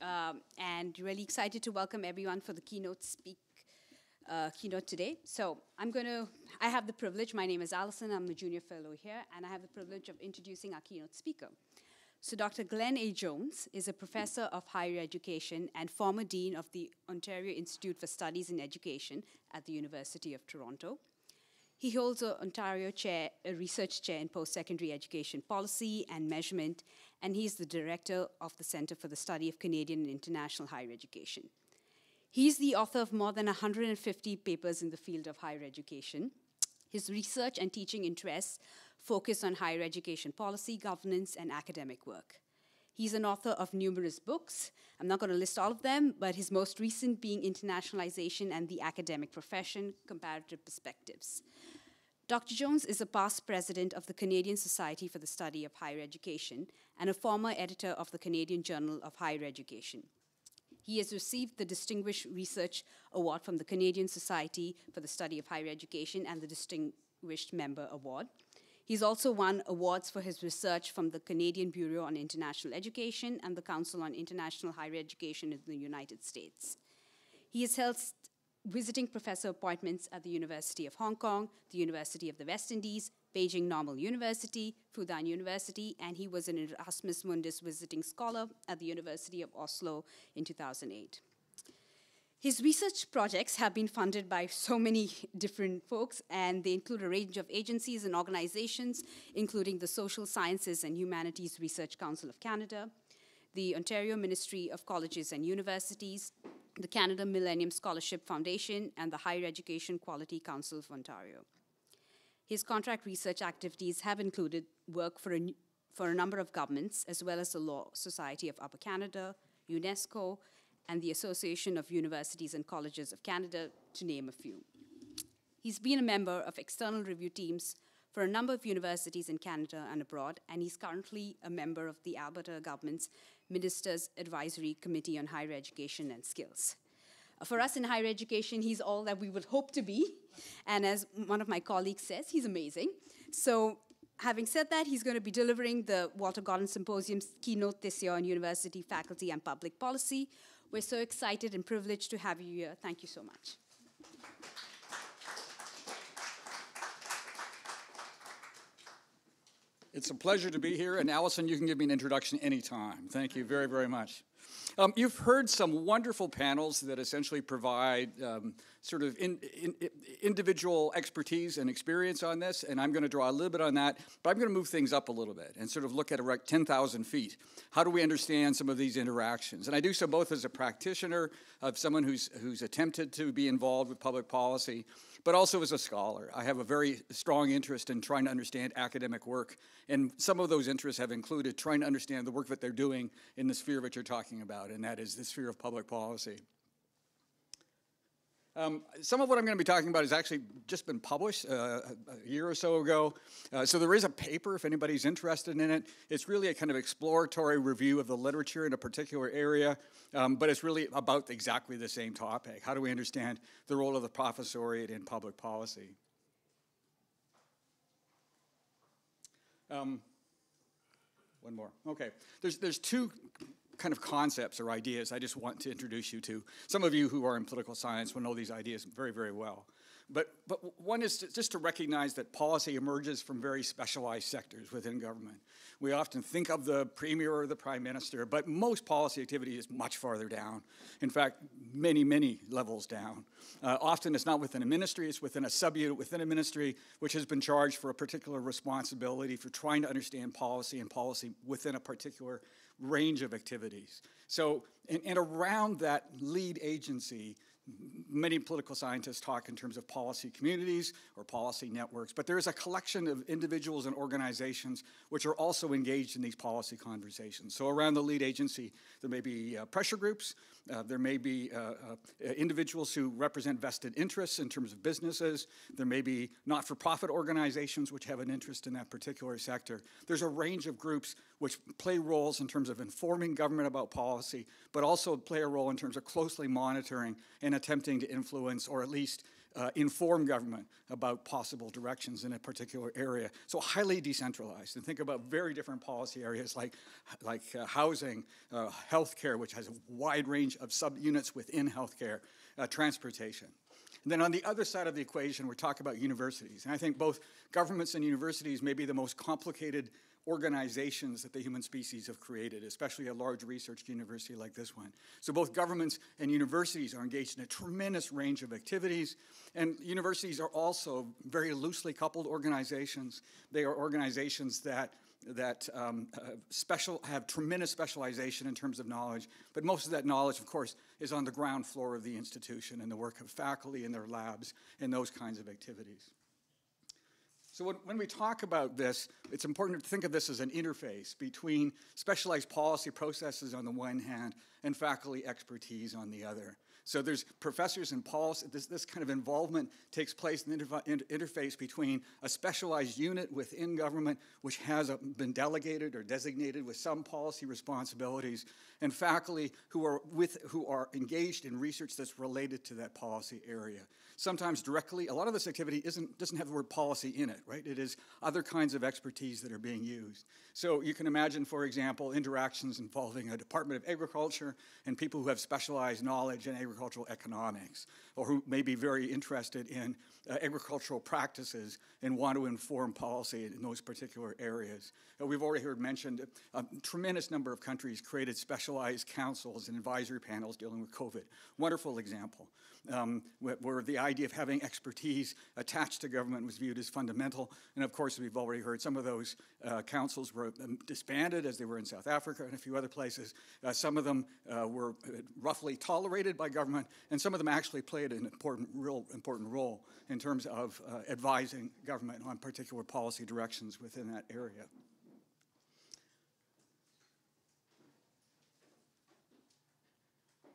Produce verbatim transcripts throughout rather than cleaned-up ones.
um, and really excited to welcome everyone for the keynote speak uh, keynote today. So I'm going to, I have the privilege, my name is Allison, I'm the junior fellow here, and I have the privilege of introducing our keynote speaker. So Doctor Glenn A. Jones is a professor of higher education and former dean of the Ontario Institute for Studies in Education at the University of Toronto. He holds an Ontario chair, a research chair in post-secondary education policy and measurement, and he is the director of the Center for the Study of Canadian and International Higher Education. He is the author of more than one hundred fifty papers in the field of higher education. His research and teaching interests focus on higher education policy, governance, and academic work. He's an author of numerous books. I'm not going to list all of them, but his most recent being Internationalization and the Academic Profession, Comparative Perspectives. Doctor Jones is a past president of the Canadian Society for the Study of Higher Education and a former editor of the Canadian Journal of Higher Education. He has received the Distinguished Research Award from the Canadian Society for the Study of Higher Education and the Distinguished Member Award. He's also won awards for his research from the Canadian Bureau on International Education and the Council on International Higher Education in the United States. He has held visiting professor appointments at the University of Hong Kong, the University of the West Indies, Beijing Normal University, Fudan University, and he was an Erasmus Mundus visiting scholar at the University of Oslo in two thousand eight. His research projects have been funded by so many different folks, and they include a range of agencies and organizations, including the Social Sciences and Humanities Research Council of Canada, the Ontario Ministry of Colleges and Universities, the Canada Millennium Scholarship Foundation, and the Higher Education Quality Council of Ontario. His contract research activities have included work for a, for a number of governments, as well as the Law Society of Upper Canada, UNESCO, and the Association of Universities and Colleges of Canada, to name a few. He's been a member of external review teams for a number of universities in Canada and abroad, and he's currently a member of the Alberta government's Ministers' Advisory Committee on Higher Education and Skills. For us in higher education, he's all that we would hope to be, and as one of my colleagues says, he's amazing. So, having said that, he's going to be delivering the Walter Gordon Symposium's keynote this year on university faculty and public policy. We're so excited and privileged to have you here. Thank you so much. It's a pleasure to be here, and Allison, you can give me an introduction anytime. Thank you very, very much. Um, you've heard some wonderful panels that essentially provide um, sort of in, in, individual expertise and experience on this, and I'm going to draw a little bit on that, but I'm going to move things up a little bit and sort of look at around ten thousand feet. How do we understand some of these interactions? And I do so both as a practitioner of someone who's, who's attempted to be involved with public policy, but also as a scholar. I have a very strong interest in trying to understand academic work, and some of those interests have included trying to understand the work that they're doing in the sphere that you're talking about, and that is the sphere of public policy. Um, some of what I'm going to be talking about has actually just been published uh, a year or so ago. Uh, so there is a paper if anybody's interested in it. It's really a kind of exploratory review of the literature in a particular area, um, but it's really about exactly the same topic. How do we understand the role of the professoriate in public policy? Um, one more. Okay. There's, there's two kind of concepts or ideas I just want to introduce you to. Some of you who are in political science will know these ideas very, very well. But, but one is to, just to recognize that policy emerges from very specialized sectors within government. We often think of the premier or the prime minister, but most policy activity is much farther down. In fact, many, many levels down. Uh, often it's not within a ministry, it's within a subunit within a ministry, which has been charged for a particular responsibility for trying to understand policy and policy within a particular range of activities. So, and, and around that lead agency, many political scientists talk in terms of policy communities or policy networks, but there is a collection of individuals and organizations which are also engaged in these policy conversations. So around the lead agency, there may be uh, pressure groups, uh, there may be uh, uh, individuals who represent vested interests in terms of businesses, there may be not-for-profit organizations which have an interest in that particular sector. There's a range of groups which play roles in terms of informing government about policy, but also play a role in terms of closely monitoring and attempting to influence or at least uh, inform government about possible directions in a particular area. So highly decentralized, and think about very different policy areas like, like uh, housing, uh, healthcare, which has a wide range of subunits within healthcare, uh, transportation. And then on the other side of the equation, we're talking about universities. And I think both governments and universities may be the most complicated organizations that the human species have created, especially a large research university like this one. So both governments and universities are engaged in a tremendous range of activities, and universities are also very loosely coupled organizations. They are organizations that that um, uh, special, have tremendous specialization in terms of knowledge, but most of that knowledge, of course, is on the ground floor of the institution and the work of faculty in their labs and those kinds of activities. So when, when we talk about this, it's important to think of this as an interface between specialized policy processes on the one hand and faculty expertise on the other. So there's professors and policy, this, this kind of involvement takes place in the interfa inter interface between a specialized unit within government, which has a, been delegated or designated with some policy responsibilities, and faculty who are, with, who are engaged in research that's related to that policy area. Sometimes directly, a lot of this activity isn't, doesn't have the word policy in it, right? It is other kinds of expertise that are being used. So you can imagine, for example, interactions involving a Department of Agriculture and people who have specialized knowledge in agriculture. Agricultural economics, or who may be very interested in uh, agricultural practices and want to inform policy in those particular areas. Uh, we've already heard mentioned a tremendous number of countries created specialized councils and advisory panels dealing with COVID. Wonderful example, um, wh where the idea of having expertise attached to government was viewed as fundamental, and of course we've already heard some of those uh, councils were um, disbanded, as they were in South Africa and a few other places. Uh, some of them uh, were roughly tolerated by government, and some of them actually played an important, real important role in terms of uh, advising government on particular policy directions within that area.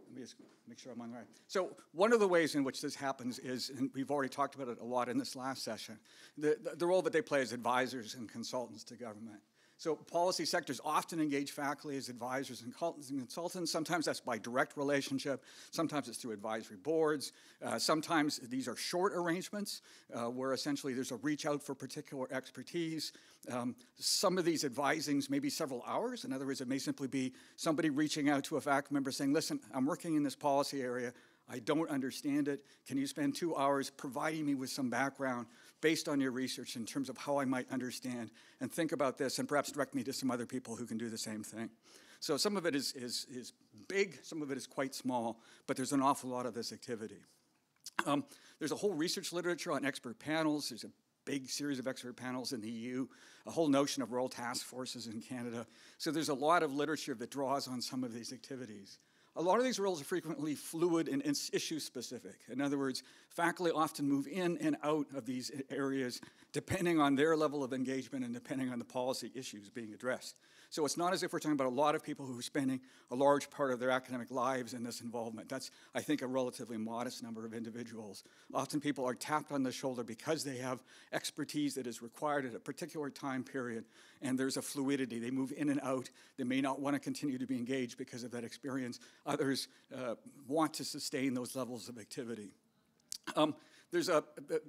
Let me just make sure I'm on the right. So one of the ways in which this happens is, and we've already talked about it a lot in this last session, the, the, the role that they play as advisors and consultants to government. So policy sectors often engage faculty as advisors and consultants. Sometimes that's by direct relationship. Sometimes it's through advisory boards. Uh, sometimes these are short arrangements uh, where essentially there's a reach out for particular expertise. Um, some of these advisings may be several hours. In other words, it may simply be somebody reaching out to a faculty member saying, listen, I'm working in this policy area. I don't understand it. Can you spend two hours providing me with some background based on your research in terms of how I might understand and think about this, and perhaps direct me to some other people who can do the same thing? So some of it is, is, is big, some of it is quite small, but there's an awful lot of this activity. Um, there's a whole research literature on expert panels. There's a big series of expert panels in the E U, a whole notion of royal task forces in Canada. So there's a lot of literature that draws on some of these activities. A lot of these roles are frequently fluid and issue-specific. In other words, faculty often move in and out of these areas depending on their level of engagement and depending on the policy issues being addressed. So it's not as if we're talking about a lot of people who are spending a large part of their academic lives in this involvement. That's, I think, a relatively modest number of individuals. Often people are tapped on the shoulder because they have expertise that is required at a particular time period, and there's a fluidity. They move in and out. They may not want to continue to be engaged because of that experience. Others uh, want to sustain those levels of activity. Um, there's, a,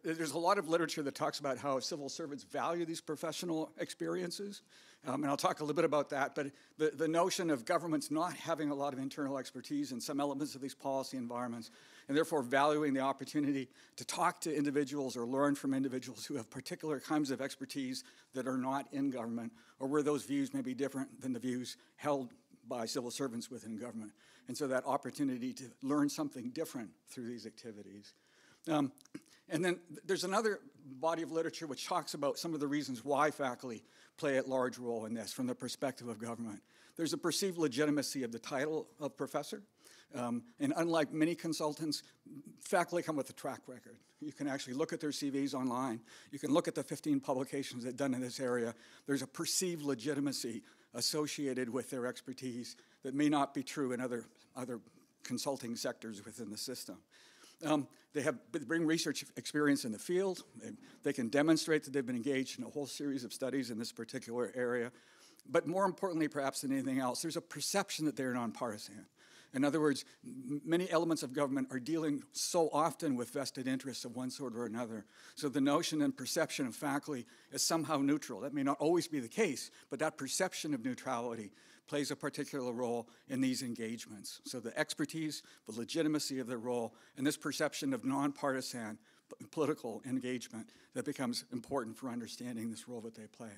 there's a lot of literature that talks about how civil servants value these professional experiences, um, and I'll talk a little bit about that, but the, the notion of governments not having a lot of internal expertise in some elements of these policy environments, and therefore valuing the opportunity to talk to individuals or learn from individuals who have particular kinds of expertise that are not in government, or where those views may be different than the views held by civil servants within government. And so that opportunity to learn something different through these activities. Um, and then there's another body of literature which talks about some of the reasons why faculty play a large role in this from the perspective of government. There's a perceived legitimacy of the title of professor. Um, and unlike many consultants, faculty come with a track record. You can actually look at their C Vs online. You can look at the fifteen publications that have done in this area. There's a perceived legitimacy associated with their expertise that may not be true in other, other consulting sectors within the system. Um, they have bring research experience in the field. They, they can demonstrate that they've been engaged in a whole series of studies in this particular area. But more importantly, perhaps than anything else, there's a perception that they're nonpartisan. In other words, many elements of government are dealing so often with vested interests of one sort or another. So the notion and perception of faculty is somehow neutral. That may not always be the case, but that perception of neutrality plays a particular role in these engagements. So the expertise, the legitimacy of their role, and this perception of nonpartisan political engagement that becomes important for understanding this role that they play.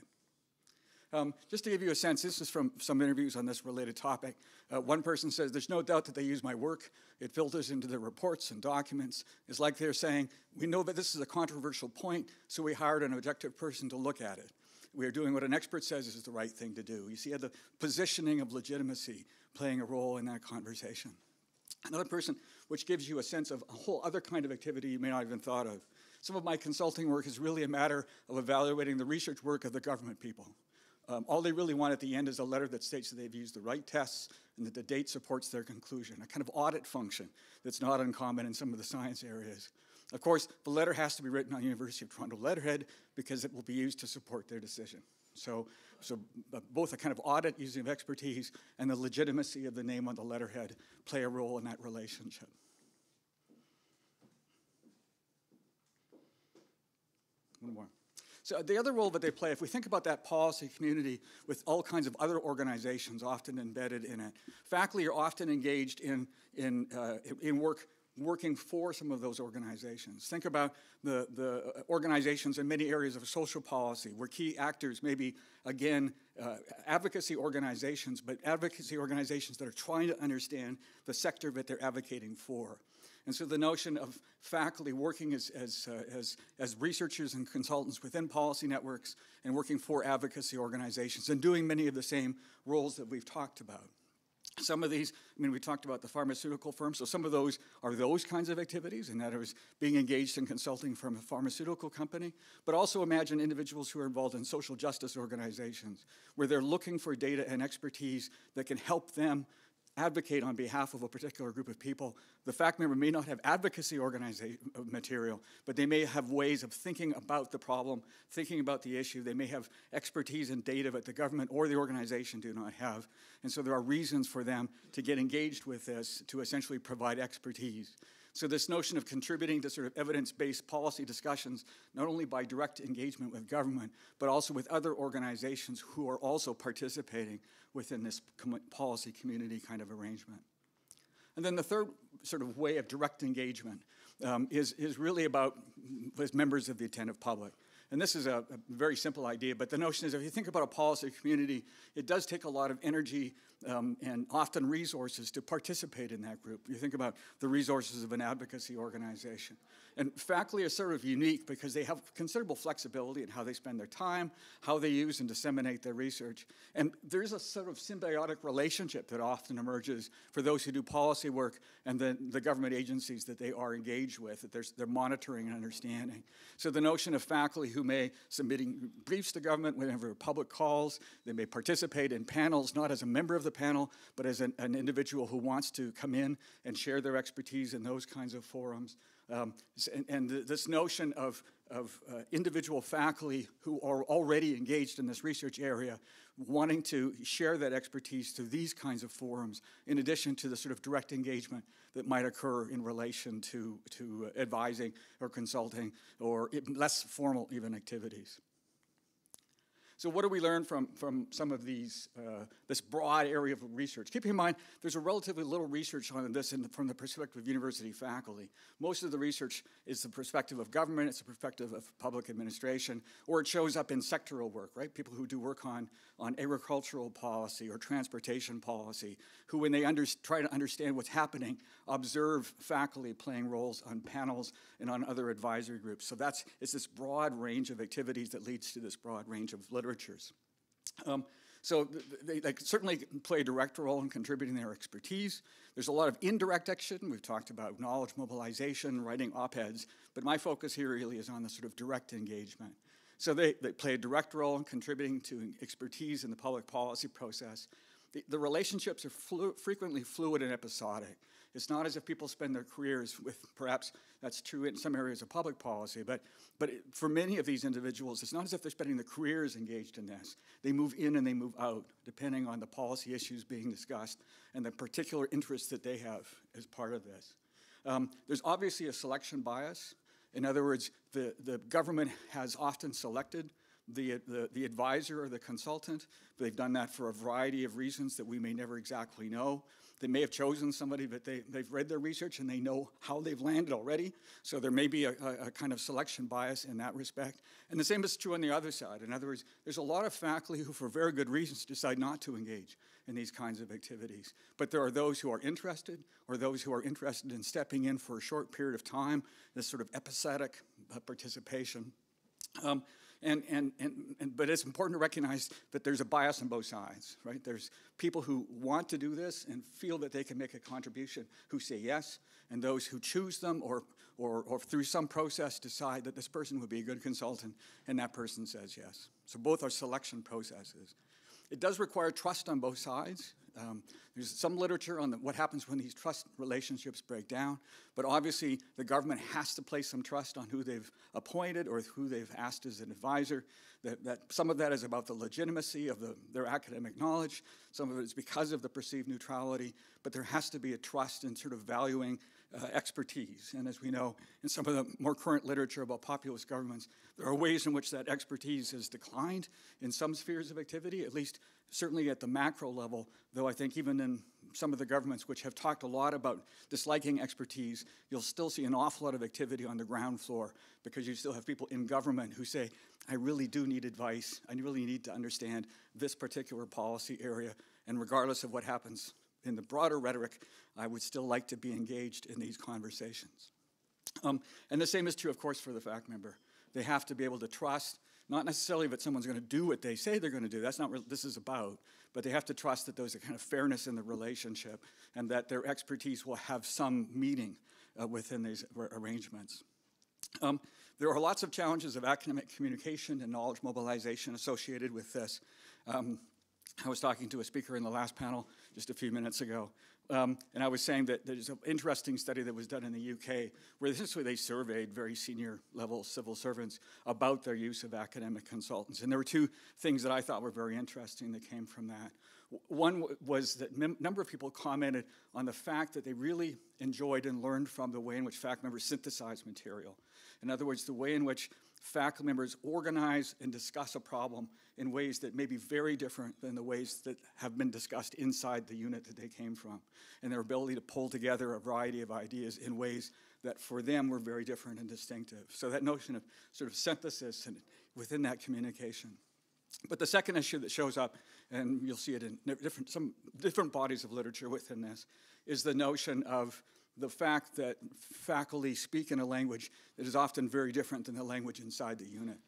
Um, just to give you a sense, this is from some interviews on this related topic. Uh, one person says, there's no doubt that they use my work. It filters into their reports and documents. It's like they're saying, we know that this is a controversial point, so we hired an objective person to look at it. We are doing what an expert says is the right thing to do. You see the positioning of legitimacy playing a role in that conversation. Another person, which gives you a sense of a whole other kind of activity you may not have even thought of. Some of my consulting work is really a matter of evaluating the research work of the government people. Um, all they really want at the end is a letter that states that they've used the right tests and that the date supports their conclusion, a kind of audit function that's not uncommon in some of the science areas. Of course, the letter has to be written on University of Toronto letterhead because it will be used to support their decision. So, so both a kind of audit using of expertise and the legitimacy of the name on the letterhead play a role in that relationship. One more. So the other role that they play, if we think about that policy community with all kinds of other organizations often embedded in it, faculty are often engaged in, in, uh, in work working for some of those organizations. Think about the, the organizations in many areas of social policy where key actors may be, again, uh, advocacy organizations, but advocacy organizations that are trying to understand the sector that they're advocating for. And so the notion of faculty working as, as, uh, as, as researchers and consultants within policy networks and working for advocacy organizations and doing many of the same roles that we've talked about. Some of these, I mean, we talked about the pharmaceutical firms, so some of those are those kinds of activities, and that is being engaged in consulting from a pharmaceutical company, but also imagine individuals who are involved in social justice organizations where they're looking for data and expertise that can help them advocate on behalf of a particular group of people. The faculty member may not have advocacy organization material, but they may have ways of thinking about the problem, thinking about the issue. They may have expertise and data that the government or the organization do not have. And so there are reasons for them to get engaged with this to essentially provide expertise. So this notion of contributing to sort of evidence-based policy discussions, not only by direct engagement with government, but also with other organizations who are also participating within this com- policy community kind of arrangement. And then the third sort of way of direct engagement um, is, is really about with members of the attentive public. And this is a, a very simple idea, but the notion is if you think about a policy community, it does take a lot of energy um, and often resources to participate in that group. You think about the resources of an advocacy organization. And faculty are sort of unique because they have considerable flexibility in how they spend their time, how they use and disseminate their research. And there's a sort of symbiotic relationship that often emerges for those who do policy work and the, the government agencies that they are engaged with, that they're, they're monitoring and understanding. So the notion of faculty who who may submitting briefs to government whenever public calls. They may participate in panels, not as a member of the panel, but as an, an individual who wants to come in and share their expertise in those kinds of forums. Um, and, and th this notion of, of uh, individual faculty who are already engaged in this research area wanting to share that expertise through these kinds of forums, in addition to the sort of direct engagement that might occur in relation to, to uh, advising or consulting or less formal even activities. So what do we learn from, from some of these, uh, this broad area of research? Keep in mind, there's a relatively little research on this in the, from the perspective of university faculty. Most of the research is the perspective of government, it's the perspective of public administration, or it shows up in sectoral work, right? People who do work on, on agricultural policy or transportation policy, who when they under, try to understand what's happening, observe faculty playing roles on panels and on other advisory groups. So that's, it's this broad range of activities that leads to this broad range of literature. Um, so they, they certainly play a direct role in contributing their expertise. There's a lot of indirect action. We've talked about knowledge mobilization, writing op-eds, but my focus here really is on the sort of direct engagement. So they, they play a direct role in contributing to expertise in the public policy process. The, the relationships are flu frequently fluid and episodic. It's not as if people spend their careers with, perhaps that's true in some areas of public policy, but, but it, for many of these individuals, it's not as if they're spending their careers engaged in this. They move in and they move out, depending on the policy issues being discussed and the particular interests that they have as part of this. Um, there's obviously a selection bias. In other words, the, the government has often selected The, the, the advisor or the consultant. They've done that for a variety of reasons that we may never exactly know. They may have chosen somebody, but they, they've read their research and they know how they've landed already. So there may be a, a, a kind of selection bias in that respect. And the same is true on the other side. In other words, there's a lot of faculty who, for very good reasons, decide not to engage in these kinds of activities. But there are those who are interested, or those who are interested in stepping in for a short period of time, this sort of episodic uh, participation. Um, And, and, and, and, but it's important to recognize that there's a bias on both sides, right? There's people who want to do this and feel that they can make a contribution who say yes, and those who choose them or, or, or through some process decide that this person would be a good consultant, and that person says yes. So both are selection processes. It does require trust on both sides. Um, there's some literature on the, what happens when these trust relationships break down, but obviously the government has to place some trust on who they've appointed or who they've asked as an advisor. That, that some of that is about the legitimacy of the, their academic knowledge, some of it is because of the perceived neutrality, but there has to be a trust in sort of valuing uh, expertise. And as we know, in some of the more current literature about populist governments, there are ways in which that expertise has declined in some spheres of activity, at least certainly at the macro level, though I think even in some of the governments which have talked a lot about disliking expertise, you'll still see an awful lot of activity on the ground floor because you still have people in government who say, I really do need advice, I really need to understand this particular policy area, and regardless of what happens in the broader rhetoric, I would still like to be engaged in these conversations. Um, and the same is true, of course, for the faculty member. They have to be able to trust, not necessarily that someone's going to do what they say they're going to do. That's not what this is about. But they have to trust that there's a kind of fairness in the relationship and that their expertise will have some meaning uh, within these arrangements. Um, there are lots of challenges of academic communication and knowledge mobilization associated with this. Um, I was talking to a speaker in the last panel just a few minutes ago, um, and I was saying that there's an interesting study that was done in the U K where essentially they surveyed very senior level civil servants about their use of academic consultants. And there were two things that I thought were very interesting that came from that. One was that a number of people commented on the fact that they really enjoyed and learned from the way in which faculty members synthesize material. In other words, the way in which faculty members organize and discuss a problem in ways that may be very different than the ways that have been discussed inside the unit that they came from, and their ability to pull together a variety of ideas in ways that for them were very different and distinctive. So that notion of sort of synthesis and within that communication. But the second issue that shows up, and you'll see it in different, some different bodies of literature within this, is the notion of the fact that faculty speak in a language that is often very different than the language inside the unit.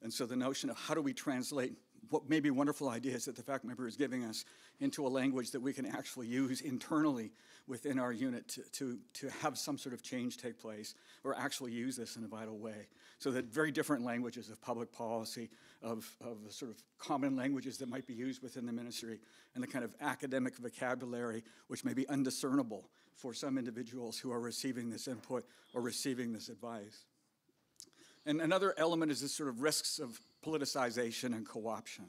And so the notion of how do we translate what may be wonderful ideas that the faculty member is giving us into a language that we can actually use internally within our unit to, to, to have some sort of change take place or actually use this in a vital way. So that very different languages of public policy, of, of the sort of common languages that might be used within the ministry, and the kind of academic vocabulary which may be undiscernible for some individuals who are receiving this input or receiving this advice. And another element is this sort of risks of politicization and co-option.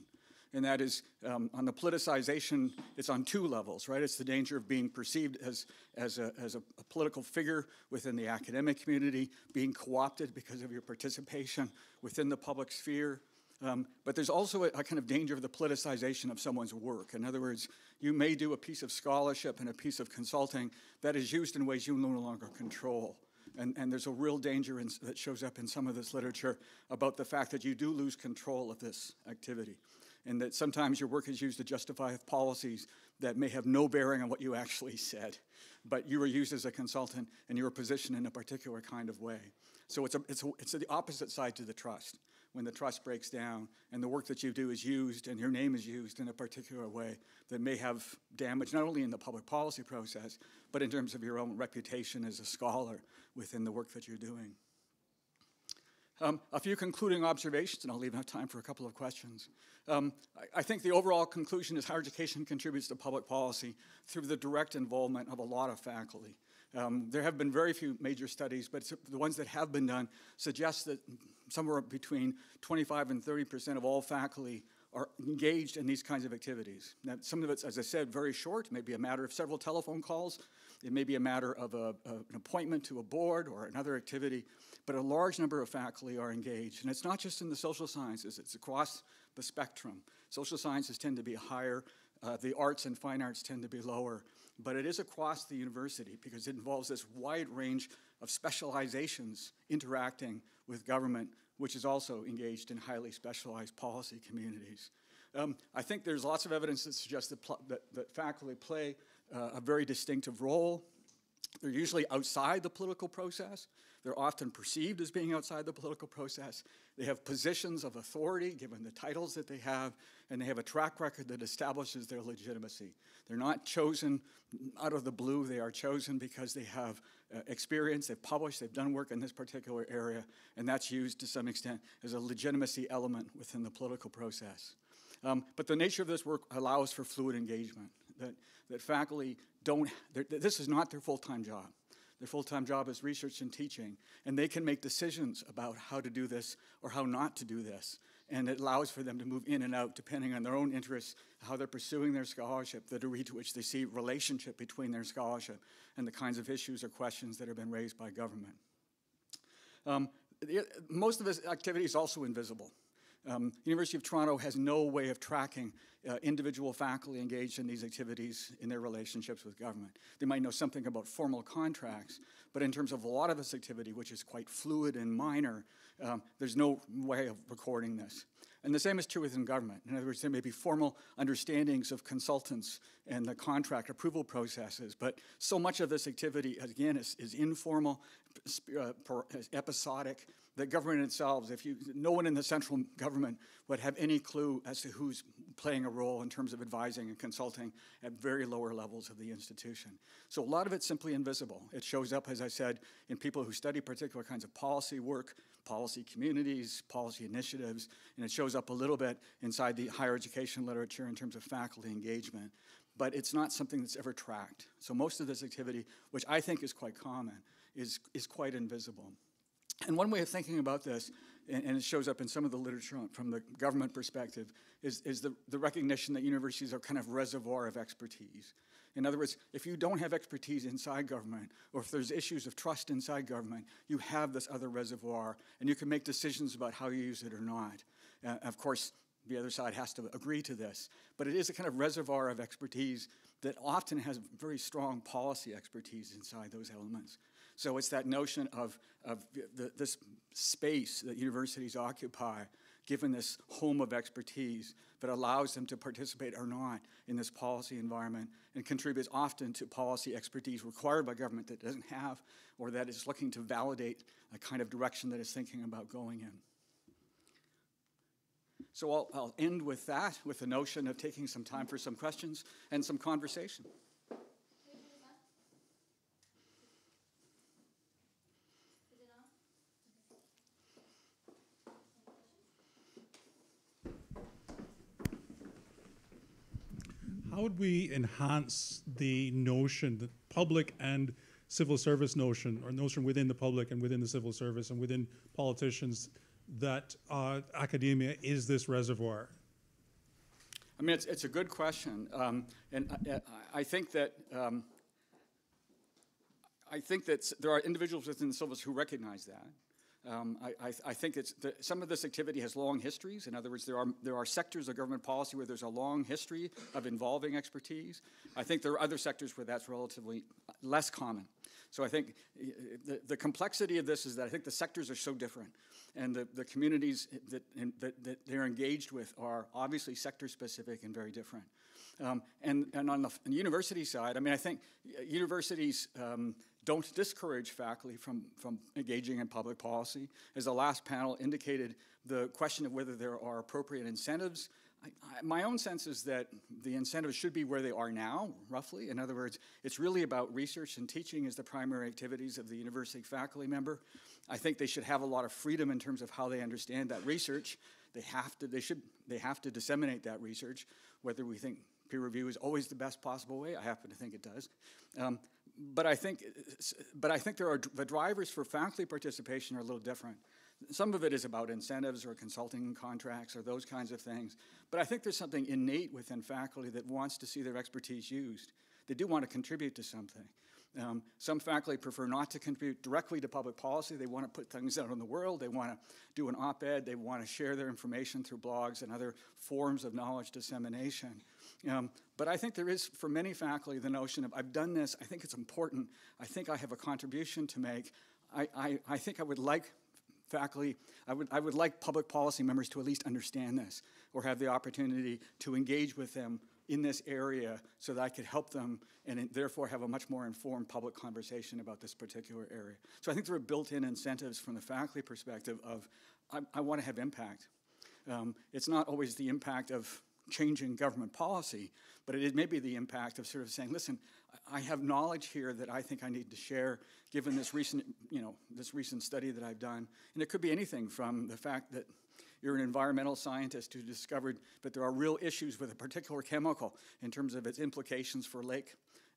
And that is, um, on the politicization, it's on two levels, right? It's the danger of being perceived as, as, a, as a, a political figure within the academic community, being co-opted because of your participation within the public sphere. Um, but there's also a, a kind of danger of the politicization of someone's work. In other words, you may do a piece of scholarship and a piece of consulting that is used in ways you no longer control. And, and there's a real danger in, that shows up in some of this literature about the fact that you do lose control of this activity, and that sometimes your work is used to justify policies that may have no bearing on what you actually said, but you were used as a consultant and you were positioned in a particular kind of way. So it's, a, it's, a, it's a, the opposite side to the trust, when the trust breaks down and the work that you do is used and your name is used in a particular way that may have damage not only in the public policy process, but in terms of your own reputation as a scholar within the work that you're doing. Um, a few concluding observations, and I'll leave time for a couple of questions. Um, I, I think the overall conclusion is higher education contributes to public policy through the direct involvement of a lot of faculty. Um, there have been very few major studies, but the ones that have been done suggest that somewhere between twenty-five and thirty percent of all faculty are engaged in these kinds of activities. Now, some of it's, as I said, very short, maybe a matter of several telephone calls. It may be a matter of a, a, an appointment to a board or another activity, but a large number of faculty are engaged. And it's not just in the social sciences, it's across the spectrum. Social sciences tend to be higher, uh, the arts and fine arts tend to be lower, but it is across the university because it involves this wide range of specializations interacting with government, which is also engaged in highly specialized policy communities. Um, I think there's lots of evidence that suggests that, that, that faculty play uh, a very distinctive role. They're usually outside the political process. They're often perceived as being outside the political process. They have positions of authority, given the titles that they have, and they have a track record that establishes their legitimacy. They're not chosen out of the blue. They are chosen because they have uh, experience, they've published, they've done work in this particular area, and that's used to some extent as a legitimacy element within the political process. Um, but the nature of this work allows for fluid engagement, that, that faculty don't, this is not their full-time job. Their full-time job is research and teaching, and they can make decisions about how to do this or how not to do this, and it allows for them to move in and out depending on their own interests, how they're pursuing their scholarship, the degree to which they see relationship between their scholarship and the kinds of issues or questions that have been raised by government. Um, the, most of this activity is also invisible. Um, University of Toronto has no way of tracking uh, individual faculty engaged in these activities in their relationships with government. They might know something about formal contracts, but in terms of a lot of this activity, which is quite fluid and minor, um, there's no way of recording this. And the same is true within government. In other words, there may be formal understandings of consultants and the contract approval processes, but so much of this activity, again, is, is informal, uh, episodic, that government itself, if you, no one in the central government would have any clue as to who's playing a role in terms of advising and consulting at very lower levels of the institution. So a lot of it's simply invisible. It shows up, as I said, in people who study particular kinds of policy work, policy communities, policy initiatives, and it shows up a little bit inside the higher education literature in terms of faculty engagement, but it's not something that's ever tracked. So most of this activity, which I think is quite common, is, is quite invisible. And one way of thinking about this, and, and it shows up in some of the literature on, from the government perspective, is, is the, the recognition that universities are kind of reservoir of expertise. In other words, if you don't have expertise inside government, or if there's issues of trust inside government, you have this other reservoir, and you can make decisions about how you use it or not. Uh, of course, the other side has to agree to this, but it is a kind of reservoir of expertise that often has very strong policy expertise inside those elements. So it's that notion of, of the, this space that universities occupy, given this home of expertise, that allows them to participate or not in this policy environment and contributes often to policy expertise required by government that it doesn't have or that is looking to validate a kind of direction that it's thinking about going in. So I'll, I'll end with that, with the notion of taking some time for some questions and some conversation. How would we enhance the notion, the public and civil service notion, or notion within the public and within the civil service and within politicians, that uh, academia is this reservoir? I mean, it's, it's a good question. Um, and I, I think that, um, I think that there are individuals within the civil service who recognize that. Um, I, I, I think it's the, some of this activity has long histories. In other words, there are, there are sectors of government policy where there's a long history of involving expertise. I think there are other sectors where that's relatively less common. So I think the, the complexity of this is that I think the sectors are so different. And the, the communities that, in, that, that they're engaged with are obviously sector-specific and very different. Um, and, and on the, on the university side, I mean, I think universities um, don't discourage faculty from, from engaging in public policy. As the last panel indicated, the question of whether there are appropriate incentives I, I, my own sense is that the incentives should be where they are now, roughly. In other words, it's really about research and teaching as the primary activities of the university faculty member. I think they should have a lot of freedom in terms of how they understand that research. They have to, they should, they have to disseminate that research, whether we think peer review is always the best possible way. I happen to think it does. Um, but, I think, but I think there are the drivers for faculty participation are a little different. Some of it is about incentives or consulting contracts or those kinds of things. But I think there's something innate within faculty that wants to see their expertise used. They do want to contribute to something. Um, some faculty prefer not to contribute directly to public policy. They want to put things out in the world. They want to do an op-ed. They want to share their information through blogs and other forms of knowledge dissemination. Um, but I think there is, for many faculty, the notion of, I've done this. I think it's important. I think I have a contribution to make. I, I, I think I would like faculty, I would, I would like public policy members to at least understand this or have the opportunity to engage with them in this area so that I could help them and therefore have a much more informed public conversation about this particular area. So I think there are built-in incentives from the faculty perspective of, I, I want to have impact. Um, it's not always the impact of changing government policy, but it is maybe the impact of sort of saying, listen, I have knowledge here that I think I need to share given this recent, you know, this recent study that I've done. And it could be anything from the fact that you're an environmental scientist who discovered that there are real issues with a particular chemical in terms of its implications for lake.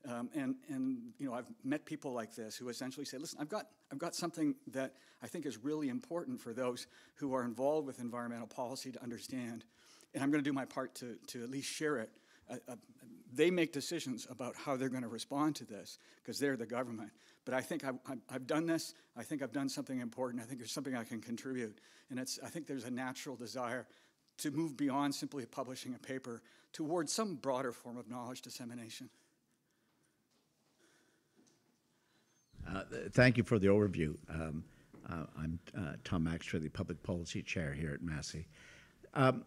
Um, and, and you know, I've met people like this who essentially say, listen, I've got, I've got something that I think is really important for those who are involved with environmental policy to understand. And I'm going to do my part to, to at least share it. Uh, uh, they make decisions about how they're going to respond to this because they're the government. But I think I, I, I've done this. I think I've done something important. I think there's something I can contribute. And it's, I think there's a natural desire to move beyond simply publishing a paper towards some broader form of knowledge dissemination. Uh, thank you for the overview. Um, uh, I'm uh, Tom Axter, the Public Policy Chair here at Massey. Um,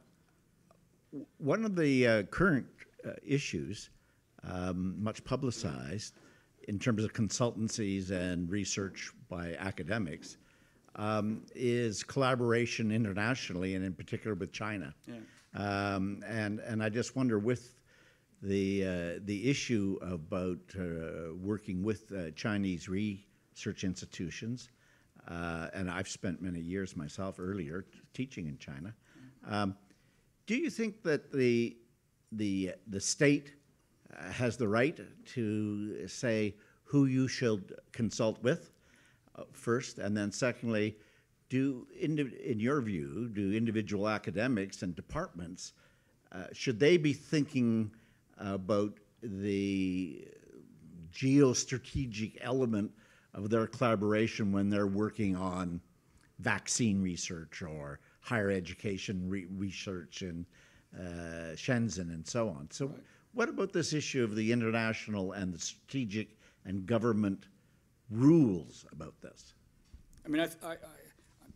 One of the uh, current uh, issues, um, much publicized, in terms of consultancies and research by academics, um, is collaboration internationally, and in particular with China. Yeah. Um, and and I just wonder, with the uh, the issue about uh, working with uh, Chinese research institutions, uh, and I've spent many years myself earlier teaching in China. Um, Do you think that the, the, the state uh, has the right to say who you should consult with uh, first? And then secondly, do, in, in your view, do individual academics and departments, uh, should they be thinking about the geostrategic element of their collaboration when they're working on vaccine research or higher education re research in uh, Shenzhen and so on. So right. What about this issue of the international and the strategic and government rules about this? I mean, I, I, I,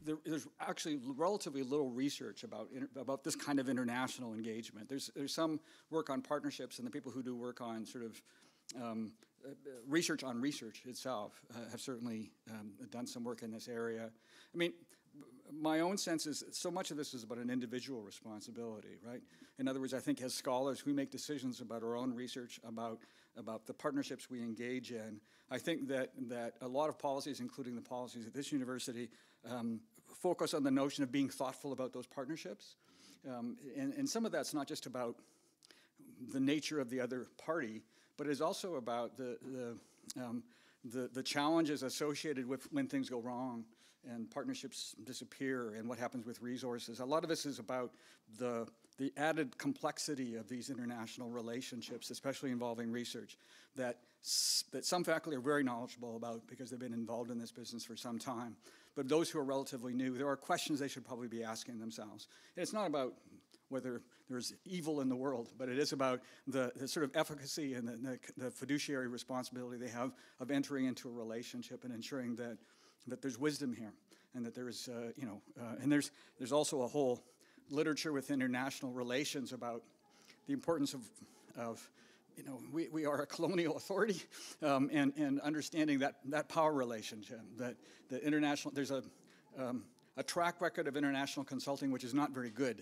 there, there's actually relatively little research about, about this kind of international engagement. There's, there's some work on partnerships, and the people who do work on sort of um, Uh, research on research itself uh, have certainly um, done some work in this area. I mean, my own sense is so much of this is about an individual responsibility, right? In other words, I think as scholars, we make decisions about our own research, about, about the partnerships we engage in. I think that, that a lot of policies, including the policies at this university, um, focus on the notion of being thoughtful about those partnerships. Um, and, and some of that's not just about the nature of the other party, but it's also about the the, um, the the challenges associated with when things go wrong and partnerships disappear and what happens with resources. A lot of this is about the the added complexity of these international relationships, especially involving research, that that some faculty are very knowledgeable about because they've been involved in this business for some time. But those who are relatively new, there are questions they should probably be asking themselves. And it's not about whether there's evil in the world, but it is about the, the sort of efficacy and the, the, the fiduciary responsibility they have of entering into a relationship and ensuring that, that there's wisdom here, and that there is, uh, you know, uh, and there's, there's also a whole literature with international relations about the importance of, of you know, we, we are a colonial authority, um, and, and understanding that, that power relationship, that the international, there's a, um, a track record of international consulting which is not very good.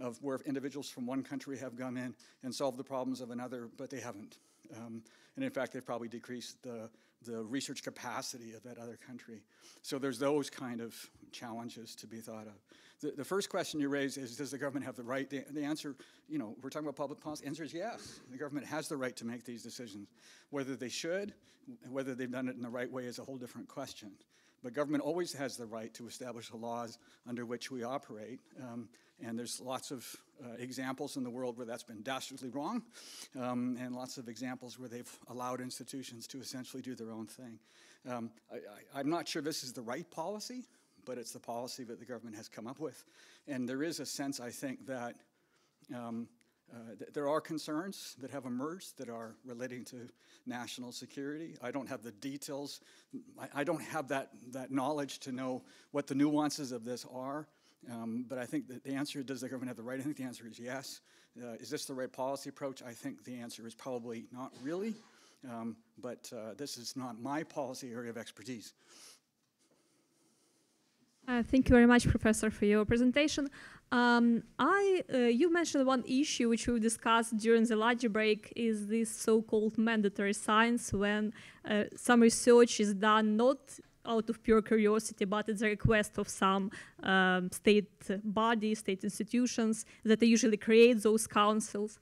of where individuals from one country have come in and solved the problems of another, but they haven't. Um, and in fact, they've probably decreased the, the research capacity of that other country. So there's those kind of challenges to be thought of. The, the first question you raise is, does the government have the right? The, the answer, you know, we're talking about public policy. The answer is yes. The government has the right to make these decisions. Whether they should, whether they've done it in the right way is a whole different question. But government always has the right to establish the laws under which we operate. Um, and there's lots of uh, examples in the world where that's been dastardly wrong, um, and lots of examples where they've allowed institutions to essentially do their own thing. Um, I, I, I'm not sure this is the right policy, but it's the policy that the government has come up with. And there is a sense, I think, that um, Uh, th there are concerns that have emerged that are relating to national security. I don't have the details. I, I don't have that, that knowledge to know what the nuances of this are. Um, but I think that the answer, does the government have the right? I think the answer is yes. Uh, is this the right policy approach? I think the answer is probably not really. Um, but uh, this is not my policy area of expertise. Uh, thank you very much, Professor, for your presentation. Um, I, uh, you mentioned one issue which we discussed during the lunch break is this so-called mandatory science, when uh, some research is done not out of pure curiosity, but at the request of some um, state bodies, state institutions that usually create those councils.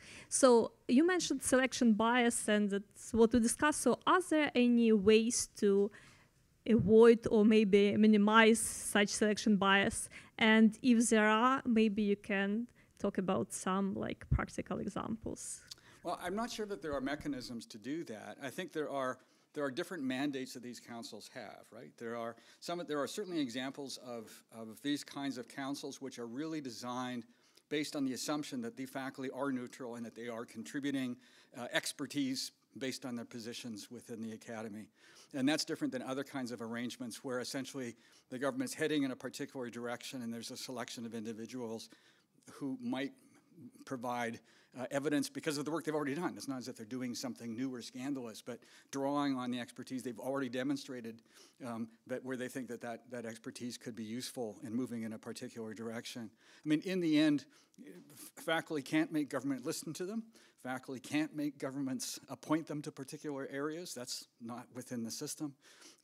So you mentioned selection bias, and that's what we discussed. So are there any ways to avoid or maybe minimize such selection bias? And if there are, maybe you can talk about some like practical examples. Well, I'm not sure that there are mechanisms to do that. I think there are there are different mandates that these councils have, right? There are some there are certainly examples of, of these kinds of councils which are really designed based on the assumption that the faculty are neutral and that they are contributing uh, expertise based on their positions within the academy. And that's different than other kinds of arrangements where essentially the government's heading in a particular direction and there's a selection of individuals who might provide uh, evidence because of the work they've already done. It's not as if they're doing something new or scandalous, but drawing on the expertise they've already demonstrated, um, that where they think that, that that expertise could be useful in moving in a particular direction. I mean, in the end, faculty can't make government listen to them. Faculty can't make governments appoint them to particular areas. That's not within the system.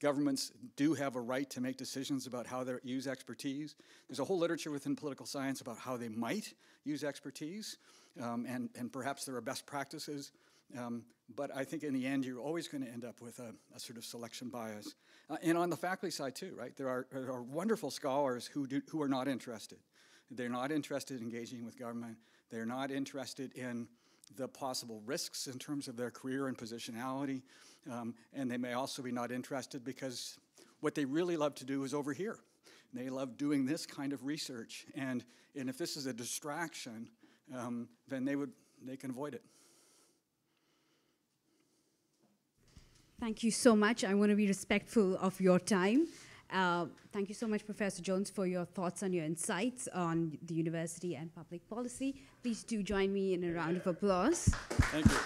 Governments do have a right to make decisions about how they use expertise. There's a whole literature within political science about how they might use expertise. Um, and, and perhaps there are best practices, um, but I think in the end you're always going to end up with a, a sort of selection bias. Uh, and on the faculty side too, right? There are, there are wonderful scholars who, do, who are not interested. They're not interested in engaging with government. They're not interested in the possible risks in terms of their career and positionality, um, and they may also be not interested because what they really love to do is over here. They love doing this kind of research, and, and if this is a distraction, Um, then they would they can avoid it. Thank you so much. I want to be respectful of your time. Uh, thank you so much, Professor Jones, for your thoughts and your insights on the university and public policy. Please do join me in a round of applause. Thank you.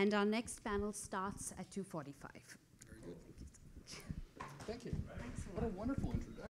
And our next panel starts at two forty-five. Very good. Thank you. Thanks a lot. What a wonderful introduction.